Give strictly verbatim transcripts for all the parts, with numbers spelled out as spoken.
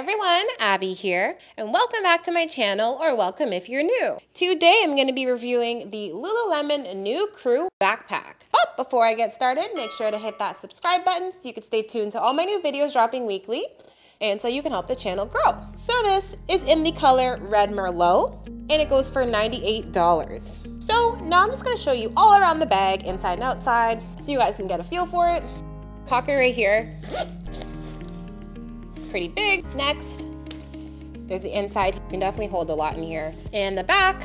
everyone, Abby here, and welcome back to my channel, or welcome if you're new. Today I'm going to be reviewing the Lululemon New Crew Backpack. But before I get started, make sure to hit that subscribe button so you can stay tuned to all my new videos dropping weekly, and so you can help the channel grow. So this is in the color Red Merlot, and it goes for ninety-eight dollars. So now I'm just going to show you all around the bag, inside and outside, so you guys can get a feel for it. Pocket right here. Pretty big. Next, there's the inside. You can definitely hold a lot in here. And the back.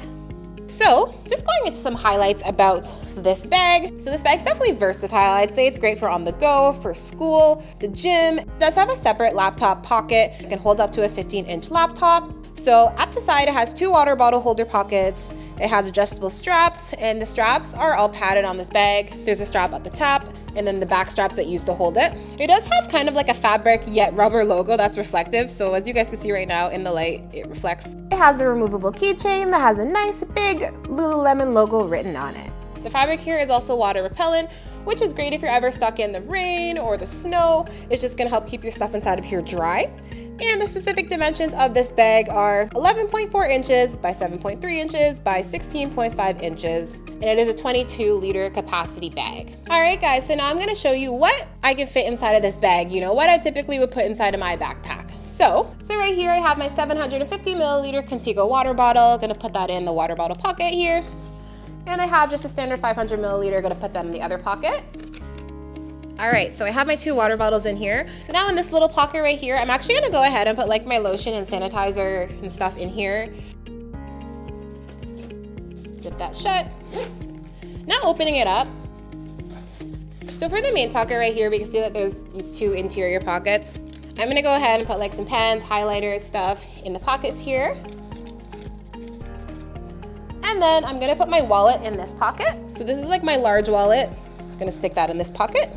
So just going into some highlights about this bag. So this bag's definitely versatile. I'd say it's great for on the go, for school, the gym. It does have a separate laptop pocket. It can hold up to a fifteen inch laptop. So at the side, it has two water bottle holder pockets. It has adjustable straps, and the straps are all padded on this bag. There's a strap at the top, and then the back straps that used to hold it. It does have kind of like a fabric yet rubber logo that's reflective. So as you guys can see right now in the light, it reflects. It has a removable keychain that has a nice big Lululemon logo written on it. The fabric here is also water repellent, which is great if you're ever stuck in the rain or the snow. It's just gonna help keep your stuff inside of here dry. And the specific dimensions of this bag are eleven point four inches by seven point three inches by sixteen point five inches. And it is a twenty-two liter capacity bag. All right guys, so now I'm gonna show you what I can fit inside of this bag. You know, what I typically would put inside of my backpack. So, so right here I have my seven hundred fifty milliliter Contigo water bottle. Gonna put that in the water bottle pocket here. And I have just a standard five hundred milliliter, gonna put that in the other pocket. All right, so I have my two water bottles in here. So now in this little pocket right here, I'm actually gonna go ahead and put like my lotion and sanitizer and stuff in here. Zip that shut. Now opening it up. So for the main pocket right here, we can see that there's these two interior pockets. I'm gonna go ahead and put like some pens, highlighters, stuff in the pockets here. And then I'm gonna put my wallet in this pocket. So this is like my large wallet. I'm gonna stick that in this pocket.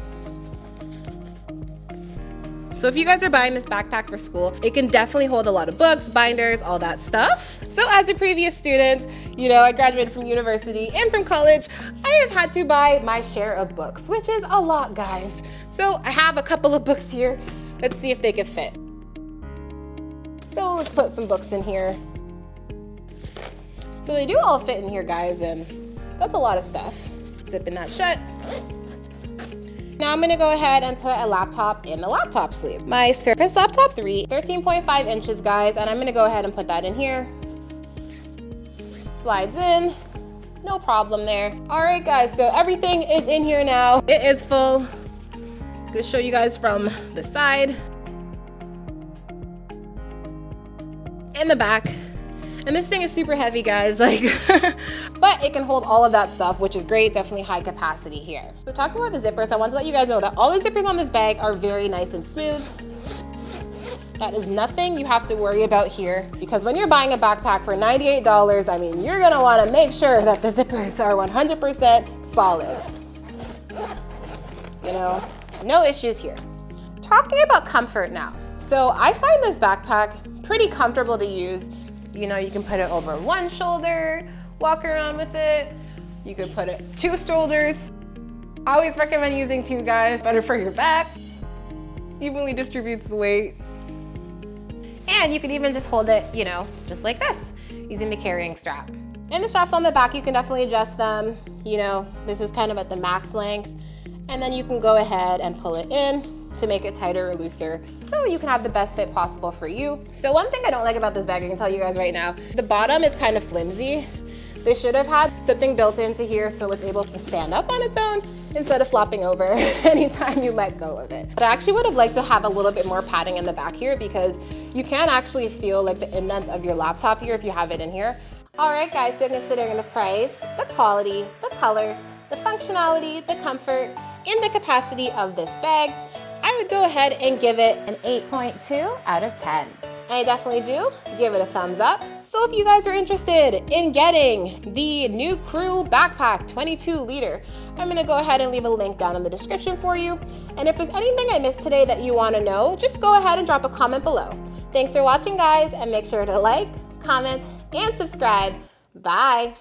So if you guys are buying this backpack for school, it can definitely hold a lot of books, binders, all that stuff. So as a previous student, you know, I graduated from university and from college, I have had to buy my share of books, which is a lot, guys. So I have a couple of books here. Let's see if they can fit. So let's put some books in here. So they do all fit in here, guys, and that's a lot of stuff. Zipping that shut. Now I'm gonna go ahead and put a laptop in the laptop sleeve. My Surface Laptop three, thirteen point five inches, guys, and I'm gonna go ahead and put that in here. Slides in, no problem there. All right, guys, so everything is in here now. It is full. I'm gonna show you guys from the side. In the back. And this thing is super heavy, guys, like, but it can hold all of that stuff, which is great, definitely high capacity here. So talking about the zippers, I want to let you guys know that all the zippers on this bag are very nice and smooth. That is nothing you have to worry about here, because when you're buying a backpack for ninety-eight dollars, I mean, you're gonna want to make sure that the zippers are one hundred percent solid. You know, no issues here. Talking about comfort now. So I find this backpack pretty comfortable to use. You know, you can put it over one shoulder, walk around with it. You could put it two shoulders. I always recommend using two, guys. Better for your back. Evenly distributes the weight. And you can even just hold it, you know, just like this, using the carrying strap. And the straps on the back, you can definitely adjust them. You know, this is kind of at the max length. And then you can go ahead and pull it in to make it tighter or looser, so you can have the best fit possible for you. So one thing I don't like about this bag, I can tell you guys right now, the bottom is kind of flimsy. They should have had something built into here so it's able to stand up on its own instead of flopping over anytime you let go of it. But I actually would have liked to have a little bit more padding in the back here, because you can actually feel like the indents of your laptop here if you have it in here. All right guys, so considering the price, the quality, the color, the functionality, the comfort, and the capacity of this bag, I would go ahead and give it an eight point two out of ten. I definitely do give it a thumbs up. So if you guys are interested in getting the New Crew Backpack twenty-two liter, I'm gonna go ahead and leave a link down in the description for you. And if there's anything I missed today that you wanna know, just go ahead and drop a comment below. Thanks for watching, guys, and make sure to like, comment, and subscribe. Bye.